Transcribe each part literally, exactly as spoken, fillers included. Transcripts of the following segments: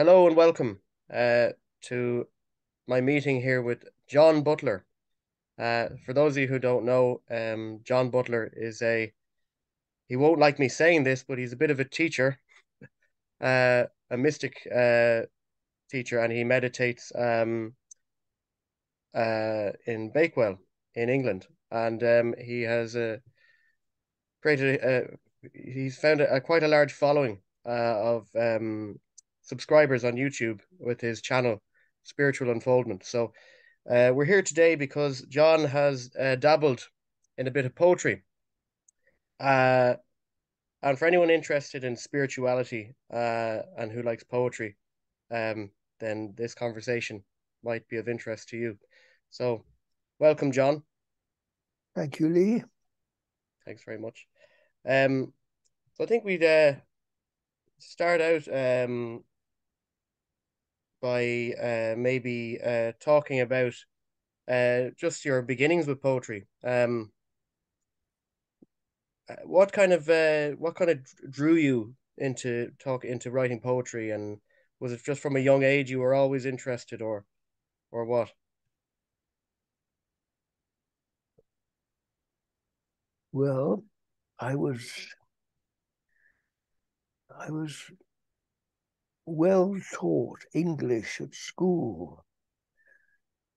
Hello and welcome uh, to my meeting here with John Butler. Uh, for those of you who don't know, um, John Butler is a, he won't like me saying this, but he's a bit of a teacher, uh, a mystic uh, teacher, and he meditates um, uh, in Bakewell in England. And um, he has uh, created, a, he's found a, a quite a large following uh, of um, subscribers on YouTube with his channel, Spiritual Unfoldment. So uh, we're here today because John has uh, dabbled in a bit of poetry. Uh, and for anyone interested in spirituality uh, and who likes poetry, um, then this conversation might be of interest to you. So welcome, John. Thank you, Lee. Thanks very much. Um, so I think we'd uh, start out um, by uh, maybe uh, talking about uh, just your beginnings with poetry. Um, what kind of uh, what kind of drew you into talk into writing poetry, and was it just from a young age you were always interested, or or what? Well, I was I was well taught English at school,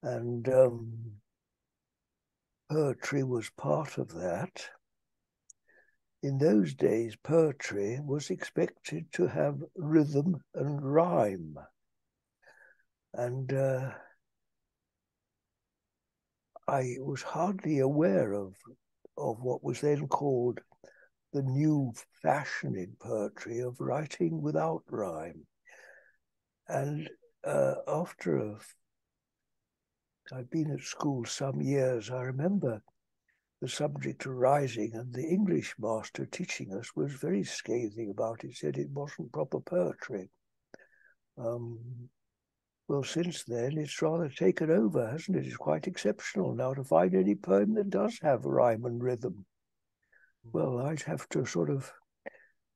and um, poetry was part of that. In those days, poetry was expected to have rhythm and rhyme. And uh, I was hardly aware of, of what was then called the new fashion in poetry of writing without rhyme. And uh, after a, I'd been at school some years, I remember the subject arising, and the English master teaching us was very scathing about it, said it wasn't proper poetry. Um, well, since then, it's rather taken over, hasn't it? It's quite exceptional now to find any poem that does have rhyme and rhythm. Well, I'd have to sort of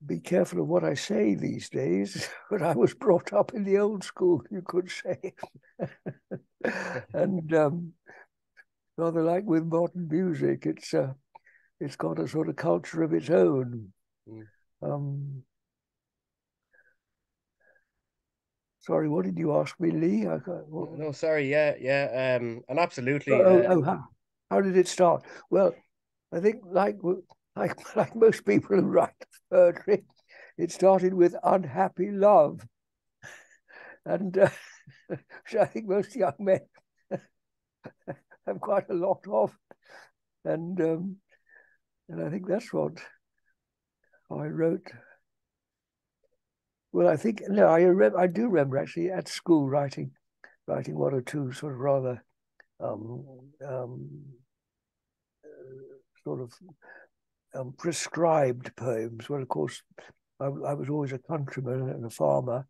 be careful of what I say these days, but I was brought up in the old school, you could say. And um, rather like with modern music, it's uh, it's got a sort of culture of its own. Mm. Um, sorry, what did you ask me, Lee? I what... No, sorry, yeah, yeah, um, and absolutely. Oh, uh... oh how, how did it start? Well, I think like like like most people who write poetry, it started with unhappy love, and uh, which I think most young men have quite a lot of, and um, and I think that's what I wrote. Well, I think no, I rem I do remember actually at school writing, writing one or two sort of rather, um, um, uh, sort of um, prescribed poems. Well, of course, I, I was always a countryman and a farmer,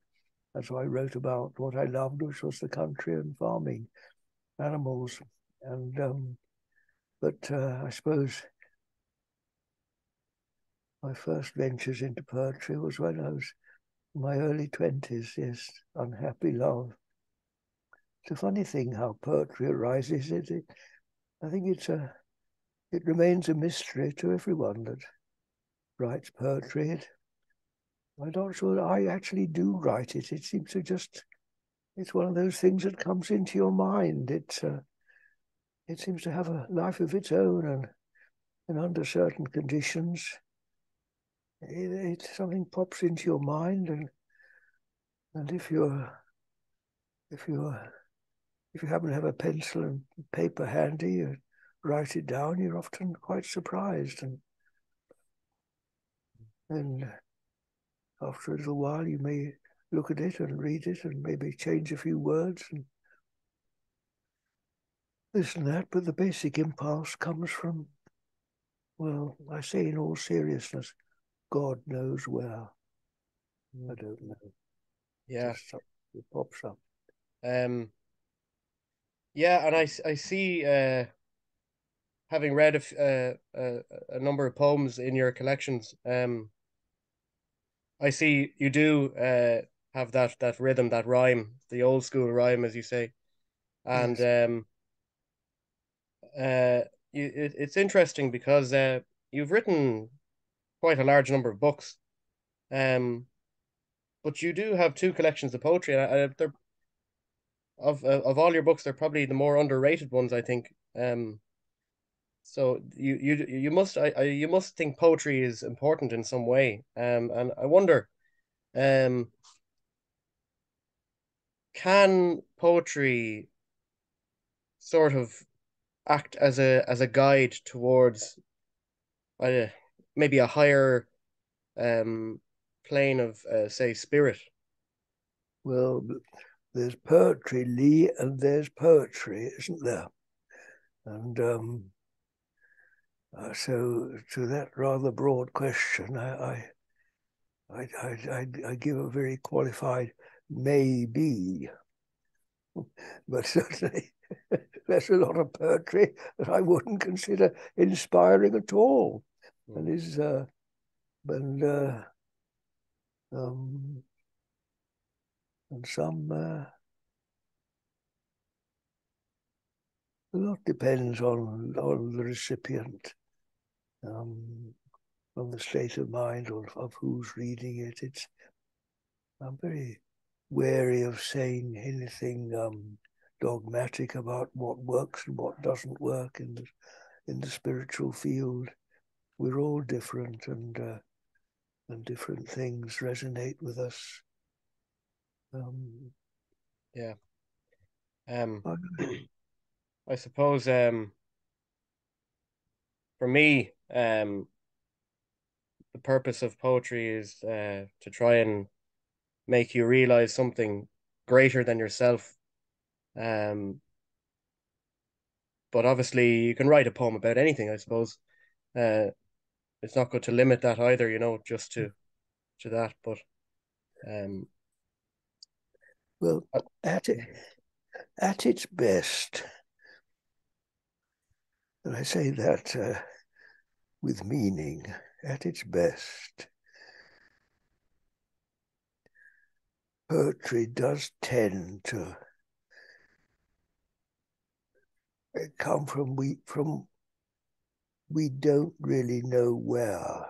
and so I wrote about what I loved, which was the country and farming, animals, and um, but uh, I suppose my first ventures into poetry was when I was in my early twenties. Yes, unhappy love. It's a funny thing how poetry arises. It, it I think it's a it remains a mystery to everyone that writes poetry. It, I'm not sure that I actually do write it. It seems to just. It's one of those things that comes into your mind. It's, uh, it seems to have a life of its own, and, and under certain conditions, it, it, something pops into your mind, and and if you're, if you're, if you happen to have a pencil and paper handy, you write it down. You're often quite surprised, and then after a little while, you may look at it and read it and maybe change a few words and this and that. But the basic impulse comes from, well, I say in all seriousness, God knows where. I don't know. Yeah. It pops up. Um, yeah, and I, I see, uh, having read a, uh, a, a number of poems in your collections, um, I see you do... Uh, have that that rhythm, that rhyme, the old school rhyme, as you say. And yes. um, uh, you, it, it's interesting because uh, you've written quite a large number of books, um, but you do have two collections of poetry, and I, I, they're of uh, of all your books, they're probably the more underrated ones, I think. Um, so you you you must I, I you must think poetry is important in some way. Um, and I wonder, um, can poetry sort of act as a as a guide towards uh, maybe a higher um plane of uh, say spirit? Well, there's poetry, Lee, and there's poetry, isn't there? And um, uh, so to that rather broad question, I I, I, I, I give a very qualified maybe, but certainly there's a lot of poetry that I wouldn't consider inspiring at all, mm. and is uh, and uh, um. And some, uh, a lot depends on, on the recipient, um, on the state of mind of, of who's reading it. It's, I'm very wary of saying anything um, dogmatic about what works and what doesn't work in the, in the spiritual field. We're all different, and uh, and different things resonate with us. Um, yeah, um, I suppose um, for me, um, the purpose of poetry is uh, to try and make you realize something greater than yourself. Um, but obviously, you can write a poem about anything, I suppose. Uh, it's not good to limit that either, you know, just to to that. But um. Well, at, it, at its best, and I say that uh, with meaning, at its best, poetry does tend to come from we, from we don't really know where.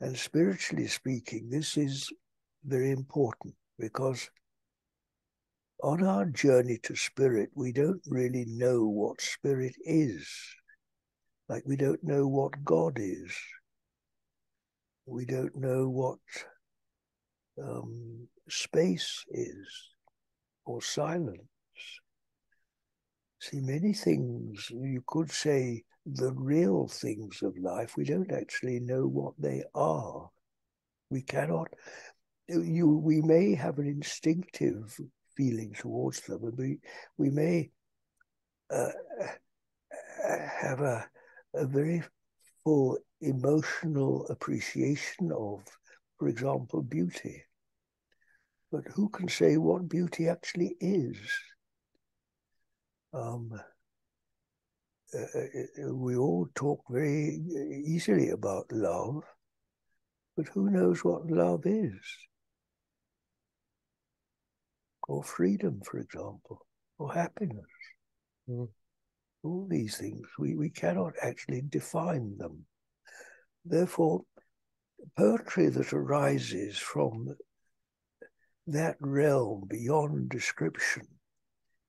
And spiritually speaking, this is very important, because on our journey to spirit, we don't really know what spirit is. Like, we don't know what God is. We don't know what um, space is, or silence. See, many things, you could say the real things of life, we don't actually know what they are. We cannot, you, we may have an instinctive feeling towards them, and we we may uh, have a a very full emotional appreciation of, for example, beauty. But who can say what beauty actually is? Um, uh, we all talk very easily about love, but who knows what love is? Or freedom, for example, or happiness. Mm. All these things, we, we cannot actually define them. Therefore, poetry that arises from that realm beyond description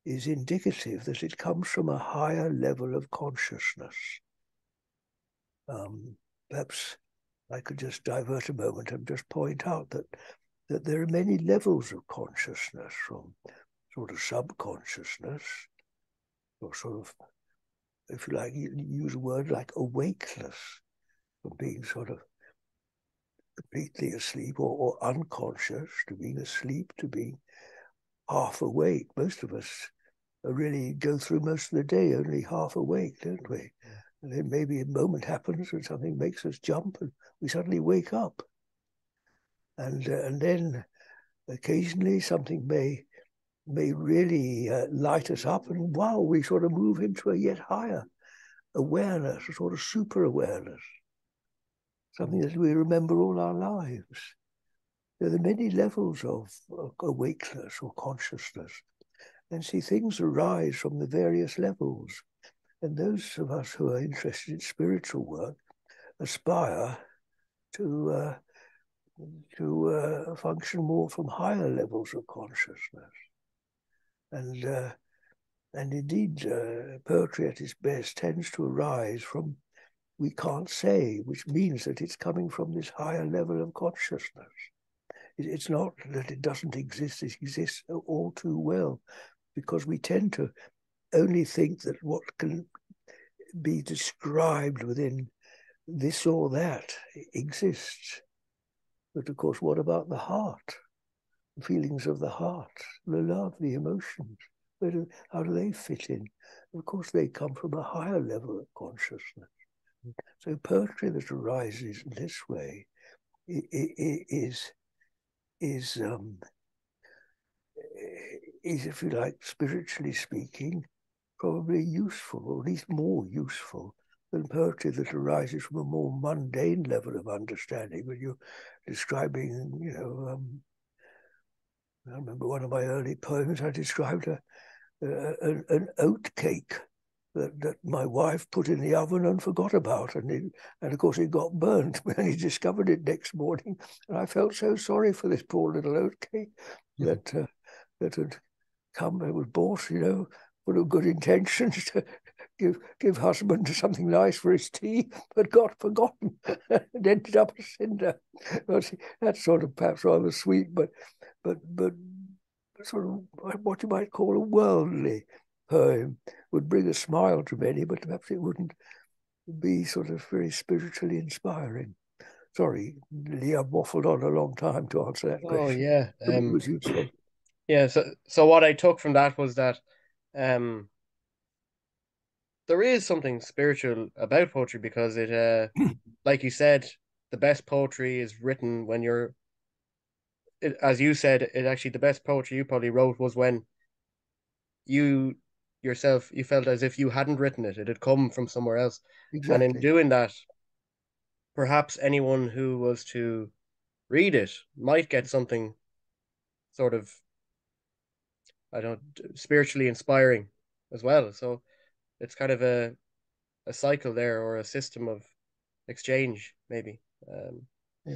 is indicative that it comes from a higher level of consciousness. Um, perhaps I could just divert a moment and just point out that that there are many levels of consciousness, from sort of subconsciousness, or sort of, if you like, use a word like awakeness, from being sort of completely asleep or, or unconscious, to being asleep, to being half awake. Most of us really go through most of the day only half awake, don't we? And then maybe a moment happens when something makes us jump and we suddenly wake up. And uh, and then occasionally something may may really uh, light us up, and wow, we sort of move into a yet higher awareness, a sort of super awareness, something that we remember all our lives. there are many levels of awakeness or consciousness. And see, things arise from the various levels. And those of us who are interested in spiritual work aspire to uh, to uh, function more from higher levels of consciousness. And uh, and indeed, uh, poetry at its best tends to arise from "we can't say," which means that it's coming from this higher level of consciousness. It, it's not that it doesn't exist, it exists all too well, because we tend to only think that what can be described within this or that exists. But of course, what about the heart? The feelings of the heart, the love, the emotions, where do, how do they fit in? Of course, they come from a higher level of consciousness. So poetry that arises in this way is, is, um, is, if you like, spiritually speaking, probably useful, or at least more useful, than poetry that arises from a more mundane level of understanding. When you're describing, you know, um, I remember one of my early poems, I described a, a, an, an oat cake that, that my wife put in the oven and forgot about. And, it, and of course it got burnt. We only discovered it next morning. And I felt so sorry for this poor little oat cake yeah. that, uh, that had come, it was bought, you know, full of good intentions to give give husband something nice for his tea, but got forgotten and ended up a cinder. Well, see, that's sort of perhaps rather sweet, but but but sort of what you might call a worldly poem would bring a smile to many, but perhaps it wouldn't be sort of very spiritually inspiring. Sorry, Lee, I've waffled on a long time to answer that question. Oh yeah, um, it was useful. Yeah. So so what I took from that was that. Um, there is something spiritual about poetry, because it, uh, like you said, the best poetry is written when you're, it, as you said, it actually the best poetry you probably wrote was when you yourself, you felt as if you hadn't written it. It had come from somewhere else. Exactly. And in doing that, perhaps anyone who was to read it might get something sort of, I don't spiritually inspiring as well. So it's kind of a a cycle there, or a system of exchange, maybe. Um, yeah.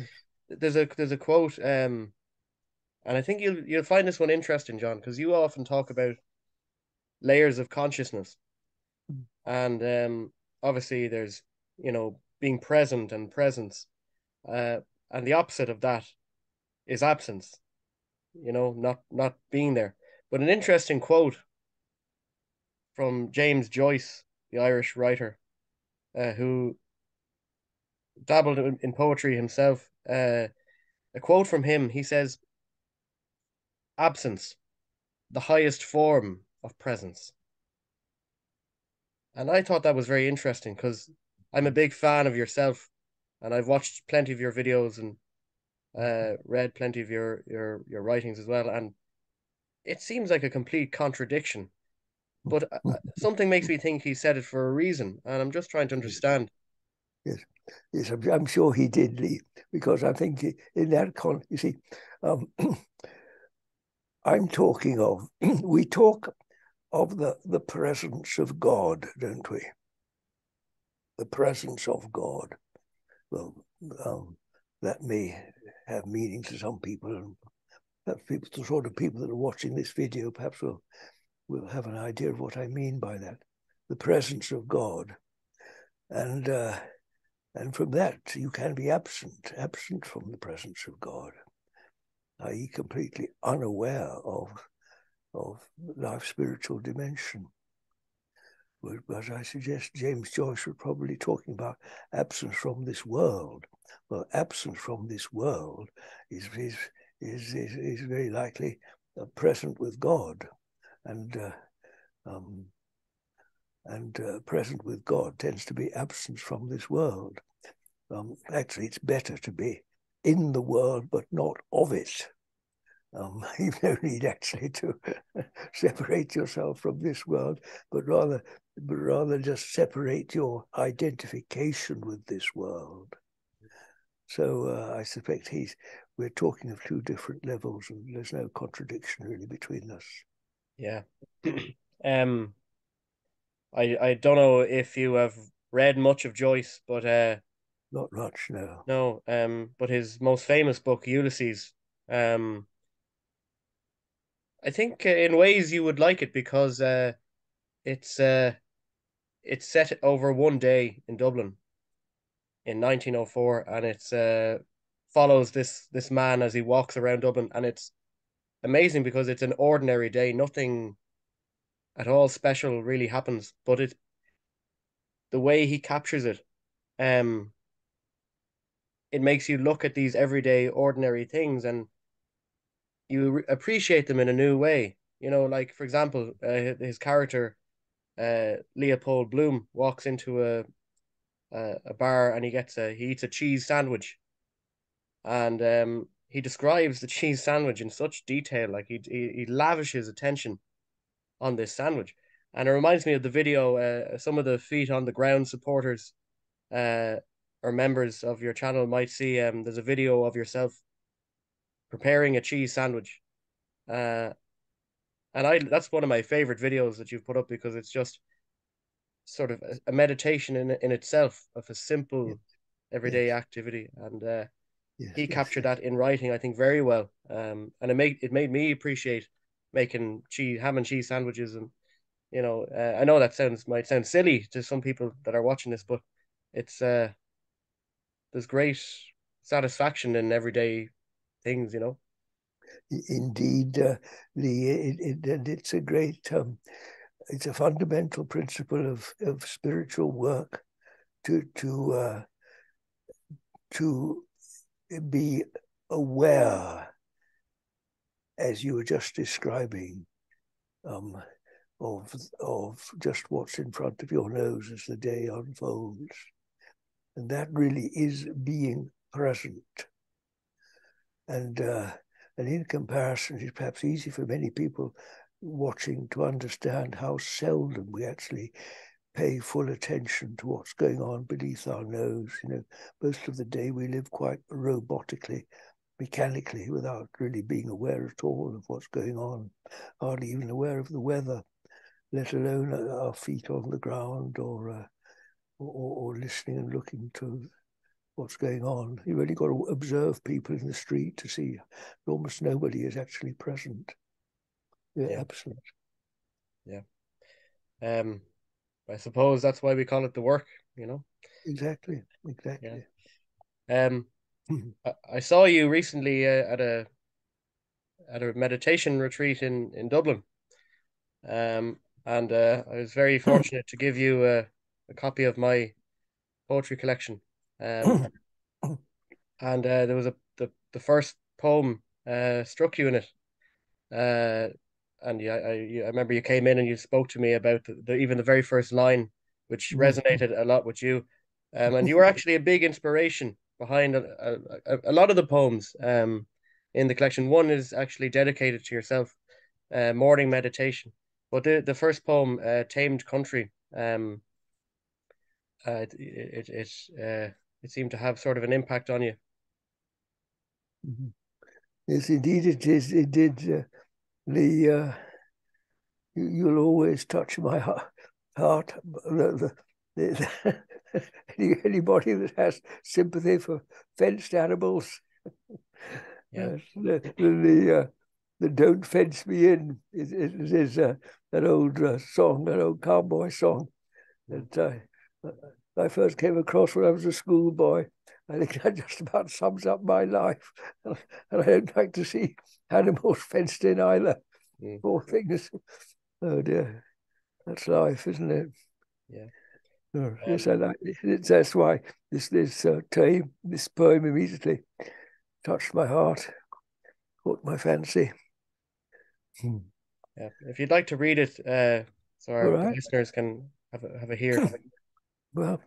There's a there's a quote, um, and I think you'll you'll find this one interesting, John, because you often talk about layers of consciousness, mm. and um, obviously there's you know being present and presence, uh, and the opposite of that is absence. You know, not not being there. But an interesting quote from James Joyce, the Irish writer, uh, who dabbled in, in poetry himself. Uh, a quote from him, he says, "Absence, the highest form of presence." And I thought that was very interesting, because I'm a big fan of yourself, and I've watched plenty of your videos and uh, read plenty of your, your, your writings as well. And it seems like a complete contradiction, but something makes me think he said it for a reason, and I'm just trying to understand. Yes, yes, I'm, I'm sure he did, Lee, because I think in that con, you see, um, I'm talking of, we talk of the, the presence of God, don't we? The presence of God. Well, um, that may have meaning to some people, and perhaps people, the sort of people that are watching this video perhaps will, will have an idea of what I mean by that. The presence of God. And, uh, and from that, you can be absent, absent from the presence of God, that is completely unaware of, of life's spiritual dimension. But, but I suggest James Joyce was probably talking about absence from this world. Well, absence from this world is... is Is, is is very likely uh, present with God, and uh, um, and uh, present with God tends to be absent from this world. Um, actually, it's better to be in the world but not of it. Um, you don't need actually to separate yourself from this world, but rather but rather just separate your identification with this world. So uh, I suspect he's we're talking of two different levels, and there's no contradiction really between us. Yeah. um, I I don't know if you have read much of Joyce, but uh, not much, no. No. Um, but his most famous book, Ulysses. Um, I think in ways you would like it because uh, it's uh, it's set over one day in Dublin in nineteen oh four, and it's uh. follows this this man as he walks around Dublin, and it's amazing because it's an ordinary day. Nothing at all special really happens, but it the way he captures it, um it makes you look at these everyday ordinary things and you appreciate them in a new way. You know, like for example, uh, his character uh Leopold Bloom walks into a a, a bar and he gets a he eats a cheese sandwich. And um, he describes the cheese sandwich in such detail, like he, he he lavishes attention on this sandwich. And it reminds me of the video, uh, some of the feet on the ground supporters uh, or members of your channel might see, um, there's a video of yourself preparing a cheese sandwich. Uh, and I that's one of my favorite videos that you've put up, because it's just sort of a, a meditation in, in itself of a simple, yes. everyday yes. activity. And uh, Yes, he yes, captured yes. that in writing, I think, very well, um, and it made it made me appreciate making cheese, ham and cheese sandwiches, and you know, uh, I know that sounds might sound silly to some people that are watching this, but it's uh, there's great satisfaction in everyday things, you know. Indeed, uh, the it, it, and it's a great, um, it's a fundamental principle of of spiritual work to to uh, to. be aware, as you were just describing, um, of of just what's in front of your nose as the day unfolds, and that really is being present. And uh, and in comparison, it's perhaps easy for many people watching to understand how seldom we actually pay full attention to what's going on beneath our nose. You know, most of the day we live quite robotically, mechanically, without really being aware at all of what's going on, hardly even aware of the weather, let alone our feet on the ground or, uh, or, or listening and looking to what's going on. You've really got to observe people in the street to see almost nobody is actually present. They're yeah. absent. Yeah. Um. I suppose that's why we call it the work, you know? Exactly, exactly. Yeah. Um, I, I saw you recently uh, at a at a meditation retreat in, in Dublin. Um, and uh, I was very fortunate to give you uh, a copy of my poetry collection. Um, and uh, there was a the, the first poem uh, struck you in it. Uh, And I, I, I remember you came in and you spoke to me about the, the, even the very first line, which resonated a lot with you. Um, and you were actually a big inspiration behind a, a, a lot of the poems um, in the collection. One is actually dedicated to yourself, uh, Morning Meditation. But the, the first poem, uh, Tamed Country, um, uh, it it it, uh, it seemed to have sort of an impact on you. Yes, indeed it is. It did. Uh... The uh, you, you'll always touch my heart. heart. The, the, the, anybody that has sympathy for fenced animals, yeah. the the, uh, the "Don't Fence Me In" is is, is uh, an old uh, song, an old cowboy song that uh, I first came across when I was a schoolboy. I think that just about sums up my life, and I don't like to see animals fenced in either. Mm. Poor things. Oh dear, that's life, isn't it? Yeah. Oh, um, yes, I like it. It's, that's why this this uh, tame, this poem immediately touched my heart, caught my fancy. Hmm. Yeah. If you'd like to read it, uh, so our right. listeners can have a, have a hear. Well,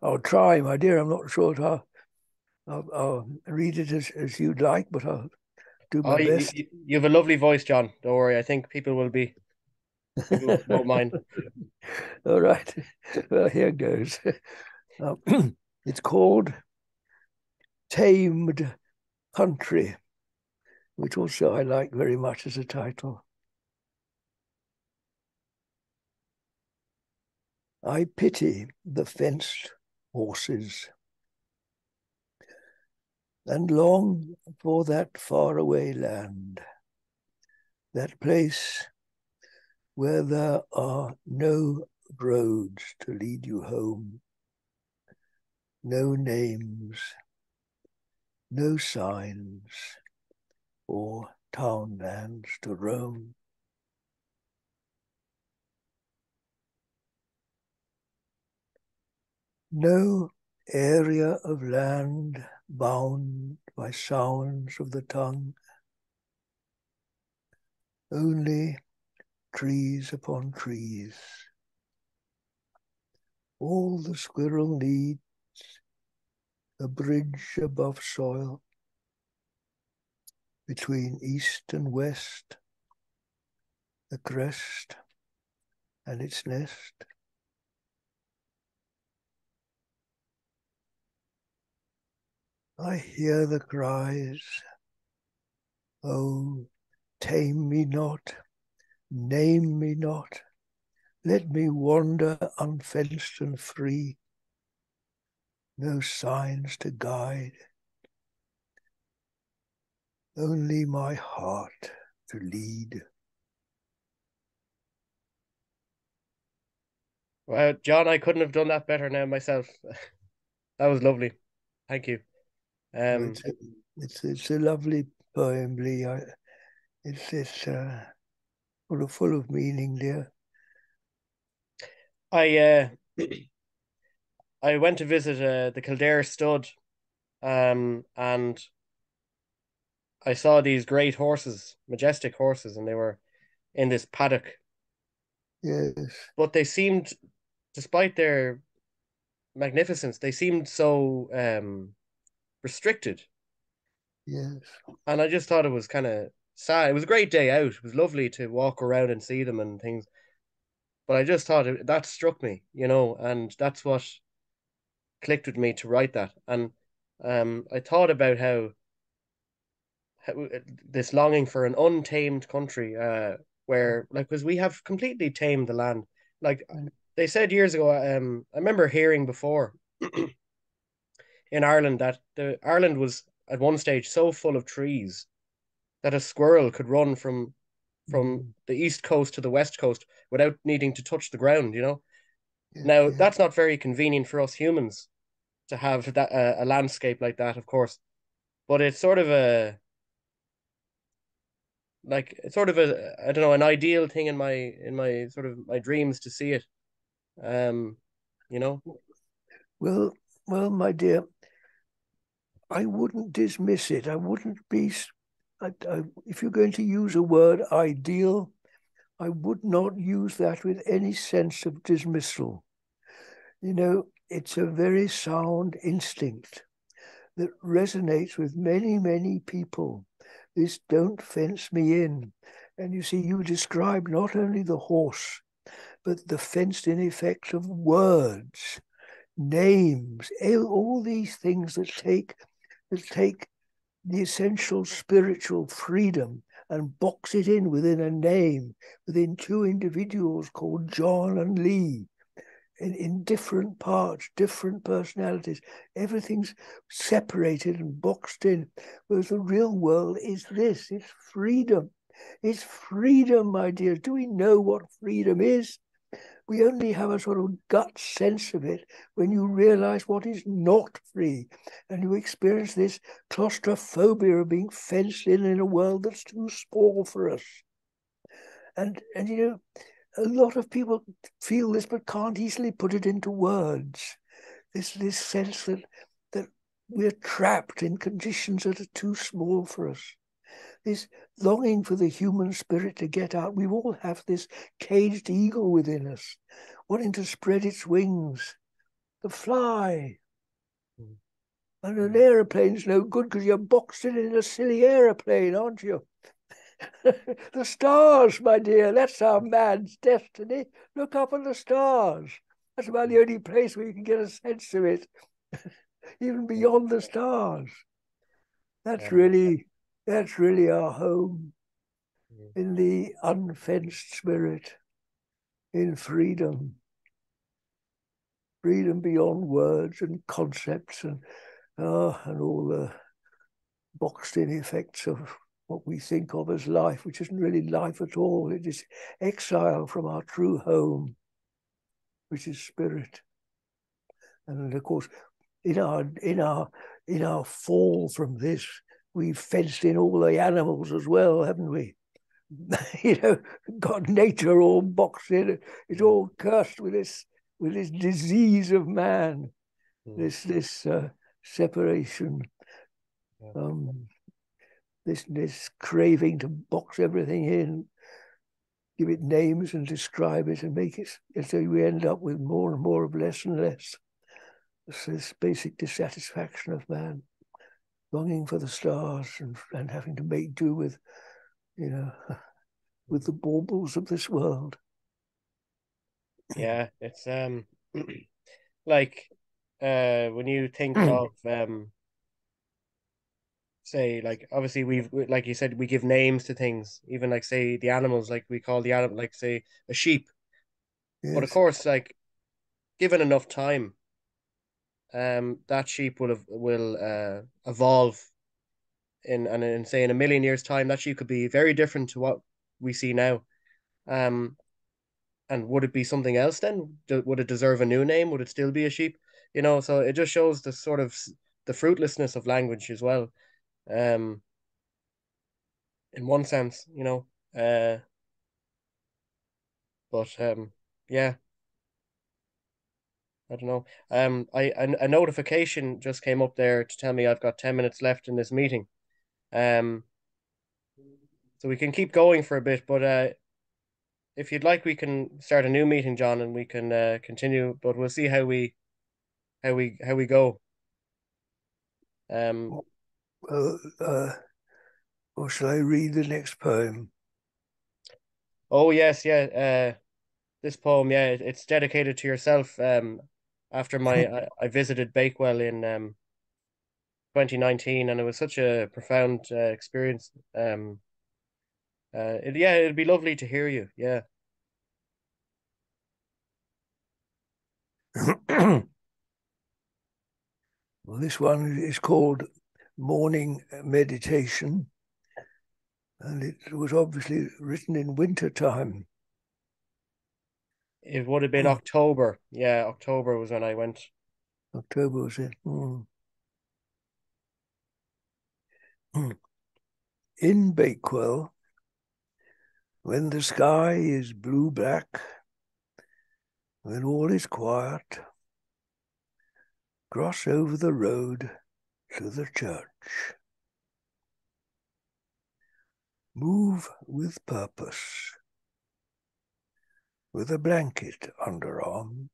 I'll try, my dear. I'm not sure I'll, I'll, I'll read it as, as you'd like, but I'll do my oh, best. You, you have a lovely voice, John. Don't worry. I think people will be, people won't mind. All right. Well, here goes. Um, it's called Tamed Country, which also I like very much as a title. I pity the fenced horses and long for that faraway land, that place where there are no roads to lead you home, no names, no signs or townlands to roam. No area of land bound by sounds of the tongue, only trees upon trees. All the squirrel needs, a bridge above soil, between east and west, the crest and its nest. I hear the cries, oh, tame me not, name me not, let me wander unfenced and free. No signs to guide, only my heart to lead. Wow, John, I couldn't have done that better now myself. That was lovely. Thank you. Um, it's, a, it's, it's a lovely poem, Lee. I, it's it's uh, full, of, full of meaning, dear. I... Uh... I went to visit uh, the Kildare Stud, um, and I saw these great horses, majestic horses, and they were in this paddock. Yes. But they seemed, despite their magnificence, they seemed so um, restricted. Yes. And I just thought it was kind of sad. It was a great day out. It was lovely to walk around and see them and things. But I just thought it, that struck me, you know, and that's what clicked with me to write that. And um, I thought about how, how this longing for an untamed country, uh, where, like, because we have completely tamed the land. Like they said years ago, um, I remember hearing before in Ireland that the Ireland was at one stage so full of trees that a squirrel could run from from the east coast to the west coast without needing to touch the ground, you know. Now, that's not very convenient for us humans to have that uh, a landscape like that, of course, but it's sort of a like it's sort of a I don't know an ideal thing in my in my sort of my dreams to see it, um, you know. Well, well, my dear, I wouldn't dismiss it. I wouldn't be. I, I, if you're going to use a word, ideal, I would not use that with any sense of dismissal. You know, it's a very sound instinct that resonates with many, many people. This don't fence me in. And you see, you describe not only the horse, but the fenced-in effect of words, names, all these things that take, that take the essential spiritual freedom and box it in within a name, within two individuals called John and Lee, in, in different parts, different personalities. Everything's separated and boxed in, whereas the real world is this, it's freedom. It's freedom, my dear. Do we know what freedom is? We only have a sort of gut sense of it when you realize what is not free, and you experience this claustrophobia of being fenced in in a world that's too small for us. And, and you know, a lot of people feel this but can't easily put it into words. This, this sense that, that we're trapped in conditions that are too small for us. This longing for the human spirit to get out. We all have this caged eagle within us, wanting to spread its wings, to fly. Mm. And an aeroplane's no good because you're boxed in in a silly aeroplane, aren't you? The stars, my dear, that's our man's destiny. Look up at the stars. That's about the only place where you can get a sense of it, even beyond the stars. That's um, really, that's really our home, yeah. in the unfenced spirit, in freedom, freedom beyond words and concepts and uh, and all the boxed-in effects of what we think of as life, which isn't really life at all. It is exile from our true home, which is spirit. And of course, in our in our in our fall from this, we've fenced in all the animals as well, haven't we? You know, got nature all boxed in. It's all cursed with this with this disease of man, mm. this this uh, separation, yeah. um, this this craving to box everything in, give it names and describe it and make it. And so we end up with more and more of less and less. It's this basic dissatisfaction of man, longing for the stars and, and having to make do with, you know, with the baubles of this world. Yeah, it's um, like uh, when you think of um, say, like obviously we've, like you said, we give names to things. Even like say the animals, like we call the animal, like say a sheep. Yes. But of course, like given enough time, um, that sheep will have, will uh, evolve. In and in say in a million years' time, that sheep could be very different to what we see now. Um, and would it be something else then? Do, would it deserve a new name? Would it still be a sheep? You know, so it just shows the sort of the fruitlessness of language as well. Um, in one sense, you know. Uh, but um, yeah, I don't know. Um, I a, a notification just came up there to tell me I've got ten minutes left in this meeting. Um, so we can keep going for a bit, but uh, if you'd like, we can start a new meeting, John, and we can uh, continue. But we'll see how we, how we, how we go. Um, well, uh, or shall I read the next poem? Oh yes, yeah. Uh, this poem, yeah, it, it's dedicated to yourself. Um, after my, I, I visited Bakewell in um. twenty nineteen, and it was such a profound uh, experience. Um, uh, it, yeah, it'd be lovely to hear you. Yeah. Well, this one is called Morning Meditation, and it was obviously written in winter time. It would have been oh. October. Yeah, October was when I went. October was it. Mm. In Bakewell, when the sky is blue-black, when all is quiet, cross over the road to the church. Move with purpose, with a blanket underarm,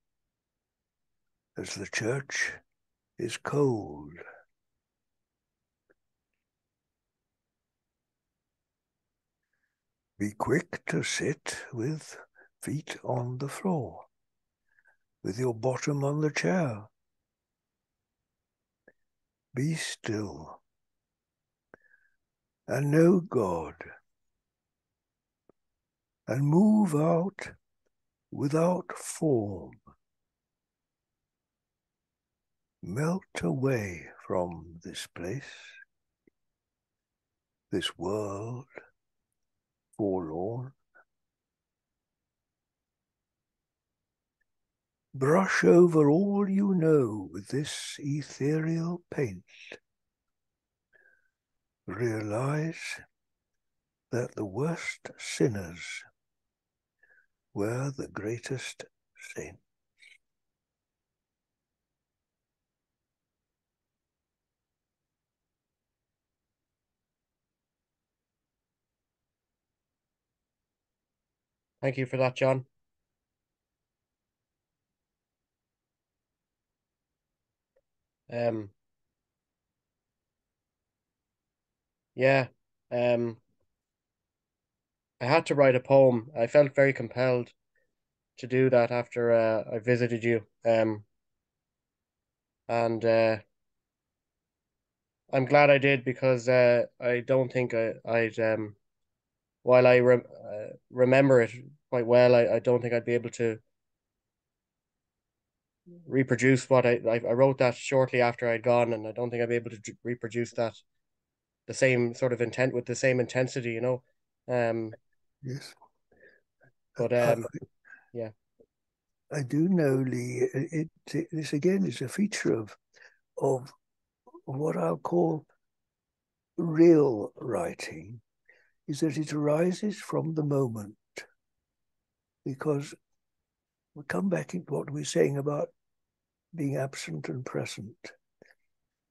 as the church is cold. Be quick to sit with feet on the floor, with your bottom on the chair. Be still and know God, and move out without form. Melt away from this place, this world, forlorn. Brush over all you know with this ethereal paint. Realize that the worst sinners were the greatest saints. Thank you for that, John. Um, yeah, um, I had to write a poem. I felt very compelled to do that after uh, I visited you. Um, and uh, I'm glad I did, because uh, I don't think I, I'd, um, while I re uh, remember it quite well, I, I don't think I'd be able to reproduce what I, I, I wrote that shortly after I'd gone, and I don't think I'd be able to reproduce that, the same sort of intent with the same intensity, you know? Um, yes. But um, I, yeah. I do know, Lee, it, it, this again is a feature of, of what I'll call real writing, is that it arises from the moment, because we come back into what we're saying about being absent and present.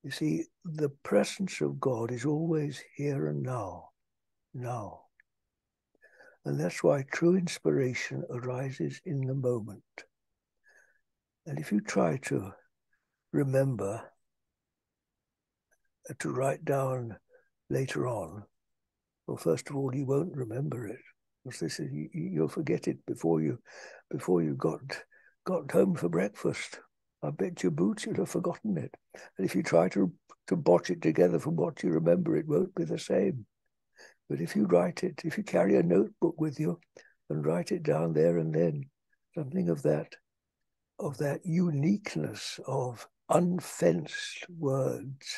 You see, the presence of God is always here and now, now. And that's why true inspiration arises in the moment. And if you try to remember to write down later on, well, first of all, you won't remember it, because this is, you, you'll forget it before you before you got got home for breakfast. I bet your boots you'll have forgotten it. And if you try to to botch it together from what you remember, it won't be the same. But if you write it, if you carry a notebook with you and write it down there and then, something of that, of that uniqueness of unfenced words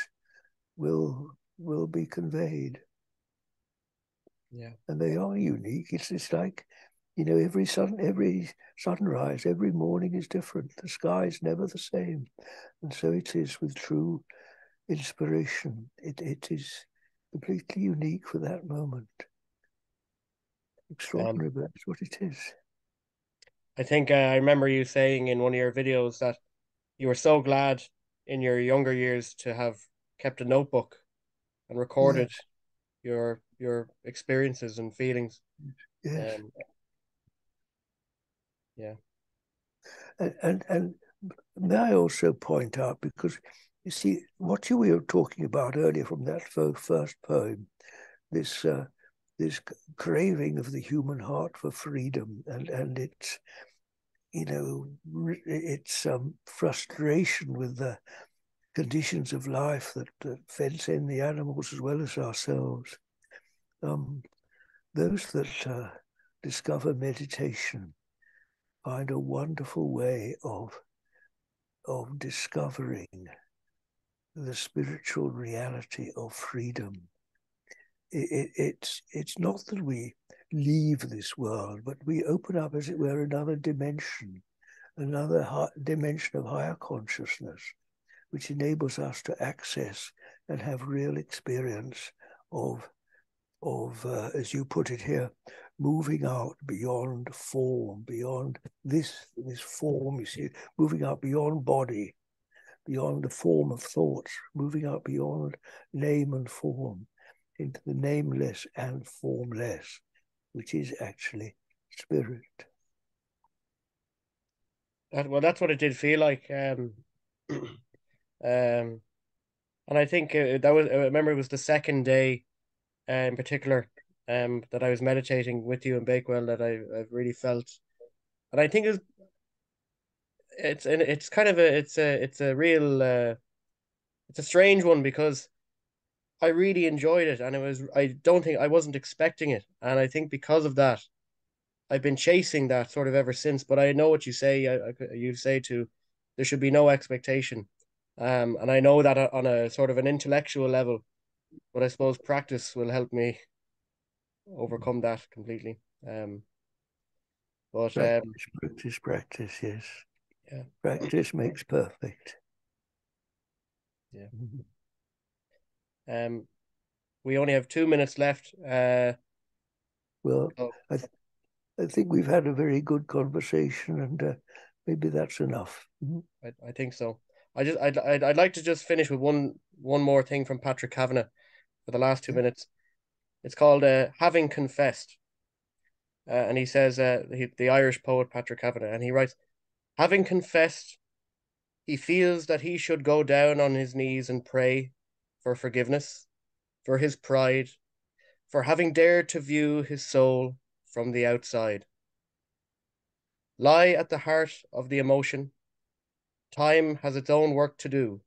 will will be conveyed. Yeah, and they are unique. It's it's like, you know, every sun, every sunrise, every morning is different. The sky is never the same, and so it is with true inspiration. It it is completely unique for that moment. Extraordinary, um, but that's what it is. I think uh, I remember you saying in one of your videos that you were so glad in your younger years to have kept a notebook and recorded yes. your. your experiences and feelings. Yes. Um, yeah. And, and and may I also point out, because you see what you were talking about earlier from that first poem, this uh, this craving of the human heart for freedom, and and its, you know, its um, frustration with the conditions of life that, that fence in the animals as well as ourselves. Um, those that uh, discover meditation find a wonderful way of, of discovering the spiritual reality of freedom. It, it, it's, it's not that we leave this world, but we open up, as it were, another dimension, another dimension of higher consciousness, which enables us to access and have real experience of of, uh, as you put it here, moving out beyond form, beyond this, this form, you see, moving out beyond body, beyond the form of thoughts, moving out beyond name and form, into the nameless and formless, which is actually spirit. That, well, that's what it did feel like. Um, um, and I think uh, that was, I remember it was the second day Uh, in particular, um, that I was meditating with you in Bakewell, that I I've really felt, and I think it's it's and it's kind of a it's a it's a real uh, it's a strange one, because I really enjoyed it, and it was I don't think I wasn't expecting it, and I think because of that, I've been chasing that sort of ever since. But I know what you say. I, I, you say to there should be no expectation, um, and I know that on a sort of an intellectual level. But I suppose practice will help me overcome that completely. Um, but practice, um, practice, practice, yes. Yeah. Practice makes perfect. Yeah. Mm-hmm. Um, we only have two minutes left. Uh, well, so. I, th I think we've had a very good conversation, and uh, maybe that's enough. Mm-hmm. I, I think so. I just I'd, I'd I'd like to just finish with one one more thing from Patrick Kavanagh for the last two minutes. It's called uh, Having Confessed, uh, and he says uh, he, the Irish poet Patrick Kavanagh, and he writes, having confessed, he feels that he should go down on his knees and pray for forgiveness, for his pride, for having dared to view his soul from the outside. Lie at the heart of the emotion. Time has its own work to do.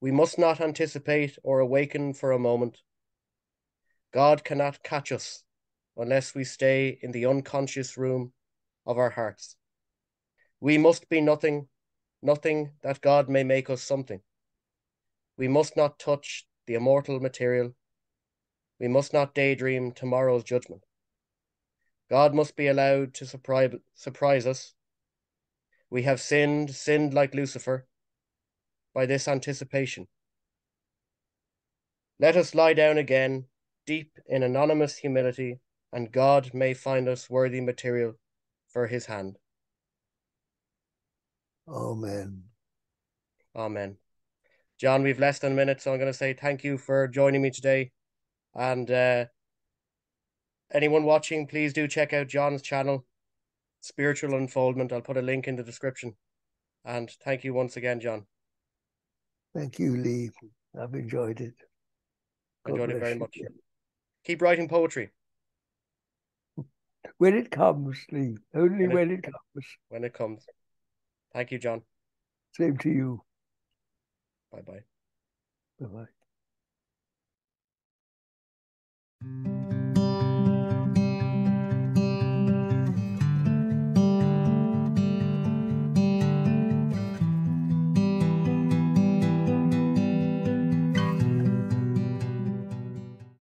We must not anticipate or awaken for a moment. God cannot catch us unless we stay in the unconscious room of our hearts. We must be nothing, nothing that God may make us something. We must not touch the immortal material. We must not daydream tomorrow's judgment. God must be allowed to surprise, surprise us. We have sinned, sinned like Lucifer, by this anticipation. Let us lie down again, deep in anonymous humility, and God may find us worthy material for his hand. Amen. Amen. John, we've less than a minute, so I'm going to say thank you for joining me today. And uh, anyone watching, please do check out John's channel, Spiritual Unfoldment. I'll put a link in the description. And thank you once again, John. Thank you, Lee. I've enjoyed it. God enjoyed it very you. much. Keep writing poetry. When it comes, Lee. Only when, when it, it comes. When it comes. Thank you, John. Same to you. Bye-bye. Bye-bye.